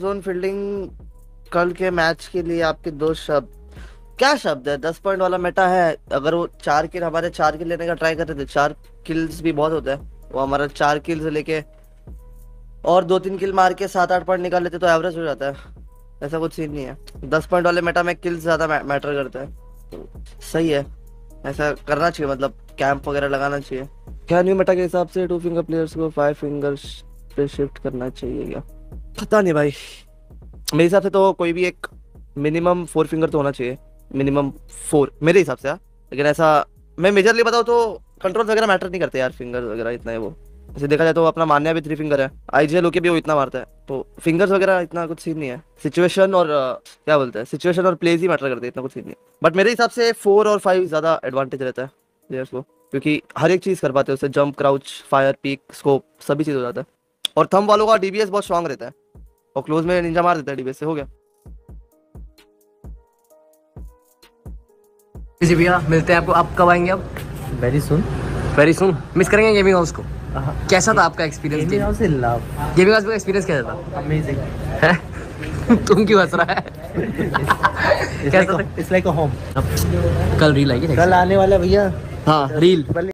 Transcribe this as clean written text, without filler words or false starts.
Zone fielding कल के match के लिए आपके दो शब्द क्या शब्द है? 10 पॉइंट वाला मेटा है, अगर वो 4 किल हमारे 4 किल लेने का ट्राई कर रहे थे, 4 किल्स भी बहुत होता है, वो हमारा 4 किल्स लेके और 2-3 किल मार के 7-8 पॉइंट निकाल लेते तो एवरेज हो जाता है। ऐसा कुछ सीन नहीं है, 10 पॉइंट वाले मेटा में किल्स ज्यादा मैटर करता है। सही है, ऐसा करना चाहिए, मतलब कैंप वगैरह लगाना चाहिए। क्या न्यू मेटा के हिसाब से 2 फिंगर प्लेयर्स को 5 फिंगर पे शिफ्ट करना चाहिए क्या? पता नहीं भाई, मेरे हिसाब से तो कोई भी एक मिनिमम 4 फिंगर तो होना चाहिए, मिनिमम 4 मेरे हिसाब से। लेकिन ऐसा मैं मेजरली बताऊँ तो कंट्रोल वगैरह मैटर नहीं करते यार, फिंगर वगैरह इतना है। वो ऐसे देखा जाए तो अपना मान्या भी 3 फिंगर है, आईजीएल होके भी वो इतना मारता है, तो फिंगर्स वगैरह इतना कुछ सीन नहीं है। सिचुएशन और क्या बोलते हैं, सिचुएशन और प्लेज ही मैटर करते हैं, इतना कुछ सीन नहीं है। बट मेरे हिसाब से 4 और 5 ज़्यादा एडवांटेज रहता है प्लेयर्स को, क्योंकि हर एक चीज़ कर पाते हैं उससे, jump, crouch, fire, peek, scope, सभी चीज़ हो जाता है। और थंब वालों का डीबीएस बहुत स्ट्रांग रहता है और क्लोज में निंजा मार देता है डीबीएस से, हो गया। जी भैया, मिलते हैं आपको। आप कब आएंगे? आप वेरी सुन मिस करेंगे गेमिंग हाउस को। कैसा था आपका एक्सपीरियंस? गेमिंग हाउस का एक्सपीरियंस कैसा था? अमेजिंग है। तुम क्यों हंस रहा है? कैसा था? It's like a home. कल रील आएगी, कल आने वाला भैया। हाँ रील।